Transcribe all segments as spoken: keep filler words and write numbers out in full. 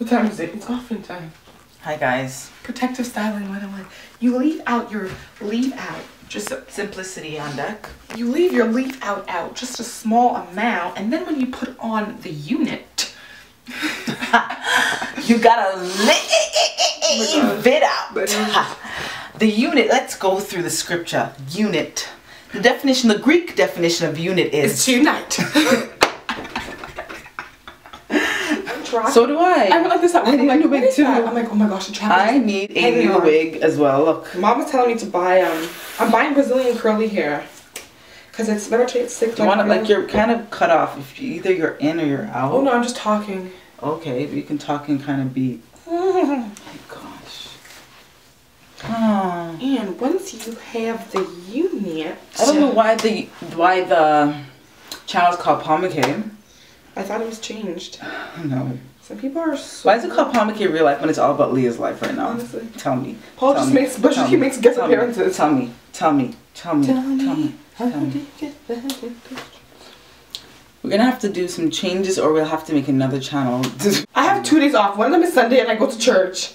What time is it? It's offering time. Hi guys. Protective styling one oh one. You leave out your leave out. Just simplicity on deck. You leave your leave out out, just a small amount, and then when you put on the unit, you gotta leave it out. The unit, let's go through the scripture. Unit. The definition, the Greek definition of unit is... It's unite. I'm trying. So do I. I like this out. I I'm like, wig too. That? I'm like, oh my gosh, I'm I need a new wig as well, look. Mom was telling me to buy, um, I'm buying Brazilian curly hair. Because it's, never it's sick. You like want it, like, you're kind of cut off. If you, either you're in or you're out. Oh no, I'm just talking. Okay, but you can talk and kind of be... Oh my gosh. Oh. And once you have the unit, I don't know why the why the channel is called Paul McKay. I thought it was changed. No. Some people are. So why is it called Paul McKay Real Life when it's all about Leah's life right now? Honestly. Tell me. Paul tell just me, makes. But he me, makes guest tell appearances. Me, tell me. Tell me. Tell me. Tell me. Tell me. We're gonna have to do some changes, or we'll have to make another channel. I have two days off. One of them is Sunday, and I go to church.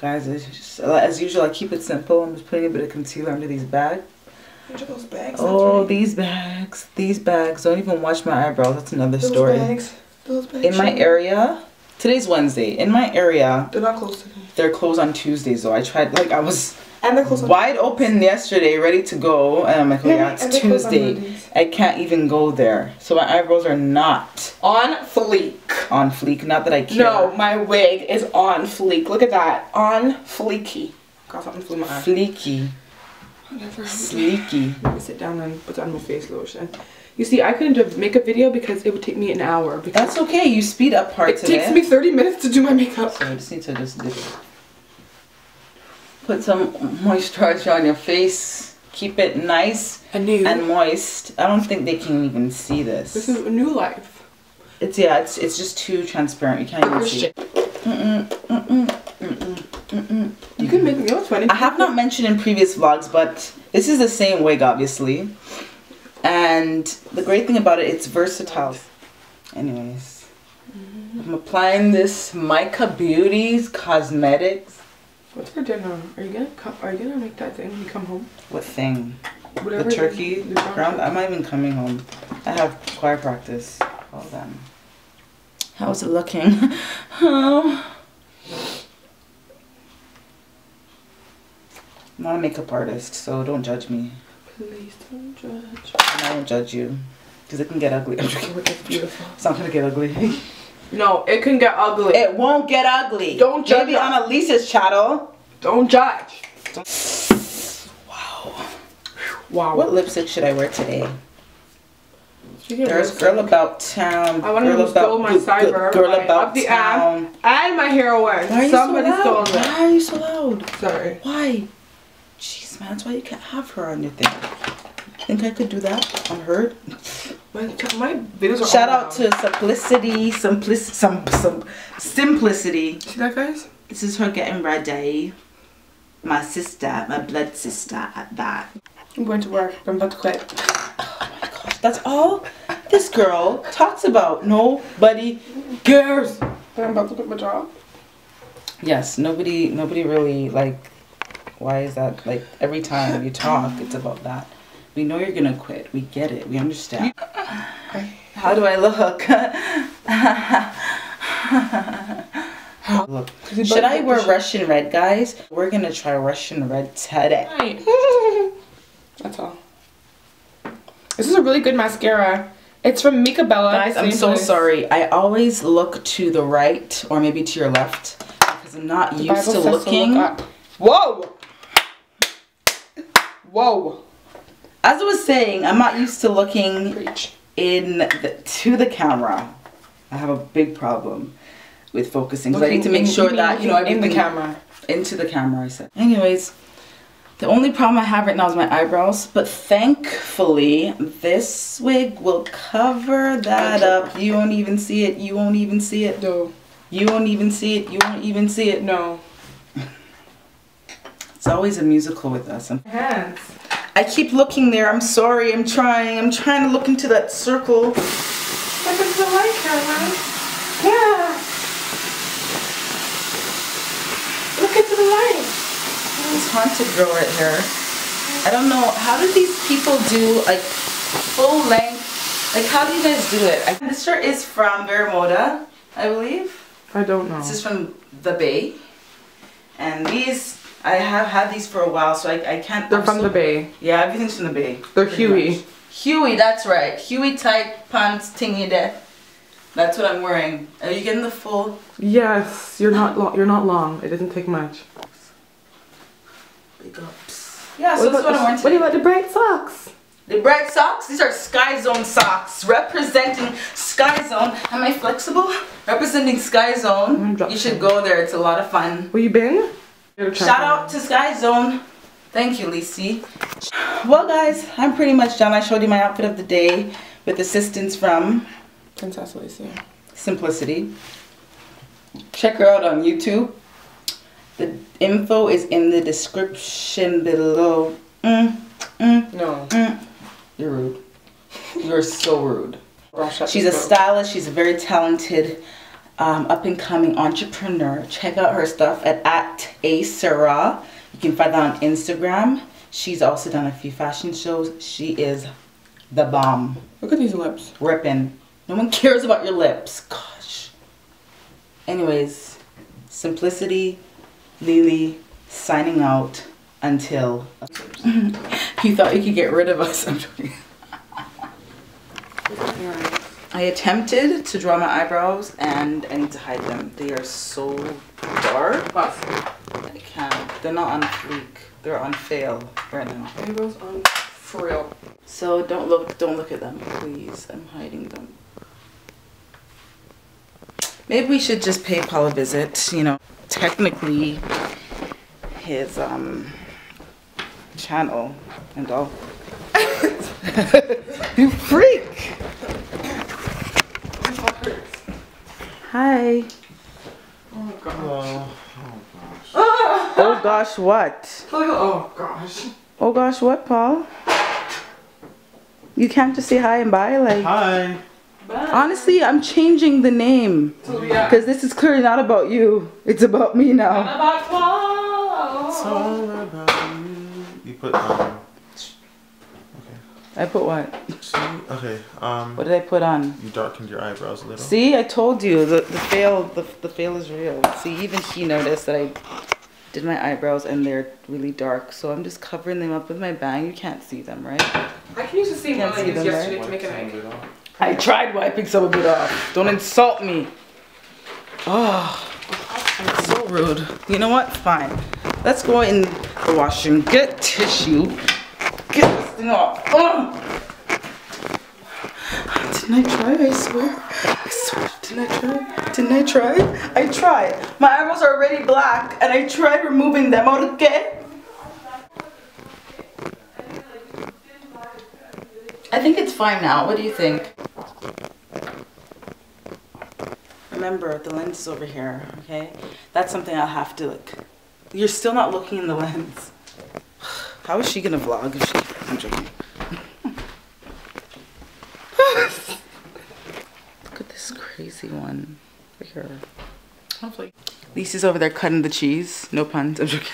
Guys, it's just, as usual, I keep it simple. I'm just putting a bit of concealer under these bags. Which are those bags? Oh, right. These bags. These bags. Don't even watch my eyebrows. That's another those story. Bags. Those bags. In my area, today's Wednesday. In my area, they're not closed today. They're closed on Tuesdays, though. I tried, like, I was and they're closed on wide open yesterday, ready to go. And I'm like, oh, yeah, it's Tuesday. I can't even go there. So my eyebrows are not. On fleek. On fleek, not that I care. No, my wig is on fleek. Look at that. On fleeky. God, something flew my eye. Fleeky. Whatever. Sleeky. Let me sit down and put on my face lotion. You see, I couldn't make a video because it would take me an hour. That's okay. You speed up parts of it. It takes me thirty minutes to do my makeup. So I just need to just dip it. Put some moisturizer on your face. Keep it nice and moist. I don't think they can even see this. This is a new life. It's yeah, it's it's just too transparent. You can't even see it. Mm-mm, mm-mm, mm-mm, mm-mm. You can make me look funny. I have not mentioned in previous vlogs, but this is the same wig, obviously. And the great thing about it, it's versatile. Anyways, I'm applying this Mica Beauties cosmetics. What's for dinner? Are you gonna come, are you gonna make that thing when you come home? What thing? Whatever. The turkey ground. I'm not even coming home. I have choir practice. Well then, how's it looking? Oh. I'm not a makeup artist, so don't judge me. Please don't judge. And I won't judge you, because it can get ugly. I'm joking. It's beautiful. It's not gonna get ugly. No, it can get ugly. It won't get ugly. Don't judge. Maybe on Elisa's channel. Don't judge. Don't. Wow. Wow. What lipstick should I wear today? There's girl about town. I want to stole my cyber. Girl right, about up the town. And my hair away. Somebody so stole it. Why are you so loud? Sorry. Why? Jeez, man, that's why you can't have her on your thing. Think I could do that on her? My, my videos are shout out to Simplicity, Simplicity, some, some Simplicity. See that, guys? This is her getting ready. My sister, my blood sister, at that. I'm going to work. I'm about to quit. That's all this girl talks about. Nobody cares. I'm about to quit my job. Yes, nobody nobody really, like, why is that? Like, every time you talk, it's about that. We know you're gonna quit. We get it. We understand. How do I look? Look. Should I wear Russian red, guys? We're gonna try Russian red today. That's all. This is a really good mascara. It's from Mica Bella. Guys, I'm so place. sorry. I always look to the right or maybe to your left because I'm not the used Bible to looking. To look Whoa! Whoa! As I was saying, I'm not used to looking Preach. in the, to the camera. I have a big problem with focusing because I need to make in, sure that, you know, everything in the camera. Into the camera, I said. Anyways. The only problem I have right now is my eyebrows, but thankfully this wig will cover that up. You won't even see it. You won't even see it. No. You won't even see it. You won't even see it. No. It's always a musical with us. Hands. I keep looking there. I'm sorry. I'm trying. I'm trying to look into that circle. I can still like her, huh? Yeah. the light. This haunted girl right here. I don't know, how do these people do like full length? Like, how do you guys do it? I, this shirt is from Bermoda, I believe. I don't know. This is from the Bay. And these, I have had these for a while, so I, I can't... They're from the Bay. Yeah, everything's from the Bay. They're Huey. Much. Huey, that's right. Huey tight pants, tingy death. That's what I'm wearing. Are you getting the full? Yes, you're not long. You're not long. It doesn't take much. Big ups. Yeah, so that's what I'm wearing today. What about the bright socks? The bright socks? These are Sky Zone socks, representing Sky Zone. Am I flexible? Representing Sky Zone. You should go there. It's a lot of fun. Where you been? Shout out to Sky Zone. Thank you, Lisey. Well, guys, I'm pretty much done. I showed you my outfit of the day with assistance from Princess Lisey. Simplicity. Check her out on YouTube. The info is in the description below. Mm, mm, no. Mm. You're rude. You're so rude. She's a stylist. She's a very talented, um, up-and-coming entrepreneur. Check out her stuff at, at A.Seera. You can find that on Instagram. She's also done a few fashion shows. She is the bomb. Look at these lips. Ripping. No one cares about your lips. Gosh. Anyways, Simplicity Lily signing out until... You thought you could get rid of us. I'm joking. I attempted to draw my eyebrows and I need to hide them. They are so dark. I can't. They're not on fleek. They're on fail right now. Eyebrows on for real. So don't look, don't look at them, please. I'm hiding them. Maybe we should just pay Paul a visit, you know. Technically, his um, channel and all. You freak! Hi. Oh gosh. Oh, oh gosh. Ah! Oh gosh what? Oh gosh. Oh gosh what, Paul? You can't just say hi and bye like... Hi. Bye. Honestly, I'm changing the name because this is clearly not about you. It's about me now. It's about Paul. It's all about you. You put um. Okay. I put what? See? Okay. Um. What did I put on? You darkened your eyebrows a little. See, I told you the the fail the the fail is real. See, even he noticed that I did my eyebrows and they're really dark. So I'm just covering them up with my bang. You can't see them, right? I can use the same one I used yesterday to make an eye. I tried wiping some of it off. Don't insult me. Oh, that's so rude. You know what? Fine. Let's go in the washroom. Get tissue. Get this thing off. Oh. Didn't I try? I swear. I swear. Didn't I try? Didn't I try? I tried. My eyebrows are already black and I tried removing them. Okay? I think it's fine now. What do you think? Remember, the lens is over here, okay? That's something I'll have to look. You're still not looking in the lens. How is she gonna vlog if she... I'm joking. Look at this crazy one over here. Hopefully. Lisey's over there cutting the cheese. No puns, I'm joking.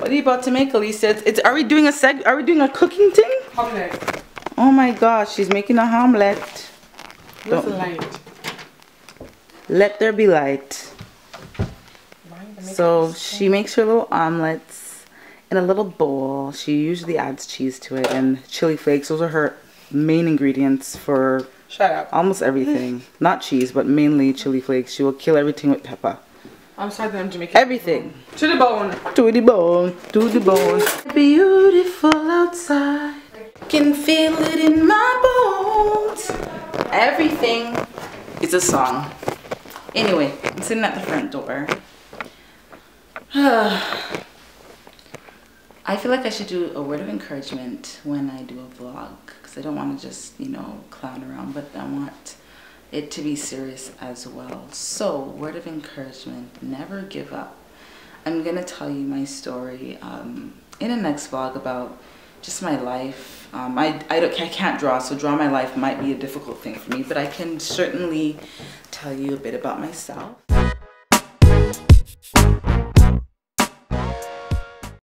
What are you about to make, Alicia? It's, it's, are we doing a seg? Are we doing a cooking thing? Omelette. Oh my gosh, she's making an omelette. Where's the light? Let there be light. So she makes her little omelettes in a little bowl. She usually adds cheese to it and chili flakes. Those are her main ingredients for Shut up. almost everything. Not cheese, but mainly chili flakes. She will kill everything with pepper. I'm sorry that I'm Jamaican. Everything. To the bone. To the bone. To the bone. Beautiful outside. Can feel it in my bones. Everything is a song. Anyway, I'm sitting at the front door. I feel like I should do a word of encouragement when I do a vlog. Because I don't want to just, you know, clown around. But I want... it to be serious as well. So, word of encouragement, never give up. I'm gonna tell you my story um, in the next vlog about just my life. Um, I, I, don't, I can't draw, so draw my life might be a difficult thing for me, but I can certainly tell you a bit about myself.